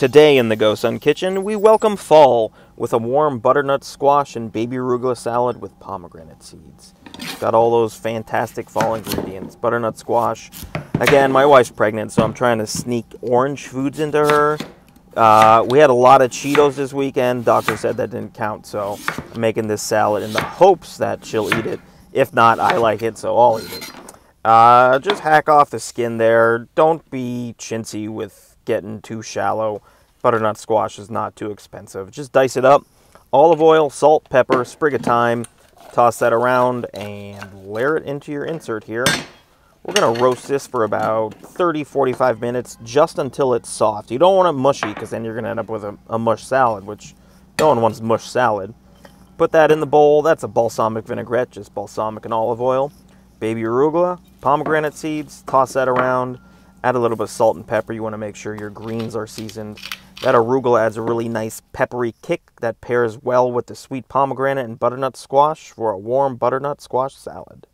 Today in the Go Sun Kitchen, we welcome fall with a warm butternut squash and baby arugula salad with pomegranate seeds. Got all those fantastic fall ingredients. Butternut squash. Again, my wife's pregnant, so I'm trying to sneak orange foods into her. We had a lot of Cheetos this weekend. Doctor said that didn't count, so I'm making this salad in the hopes that she'll eat it. If not, I like it, so I'll eat it. Just hack off the skin there. Don't be chintzy with getting too shallow. Butternut squash is not too expensive. Just dice it up. Olive oil, salt, pepper, sprig of thyme. Toss that around and layer it into your insert here. We're going to roast this for about 30-45 minutes, just until it's soft. You don't want it mushy, because then you're going to end up with a mush salad, which no one wants mush salad. Put that in the bowl. That's a balsamic vinaigrette, just balsamic and olive oil. Baby arugula, pomegranate seeds, toss that around. Add a little bit of salt and pepper. You want to make sure your greens are seasoned. That arugula adds a really nice peppery kick that pairs well with the sweet pomegranate and butternut squash for a warm butternut squash salad.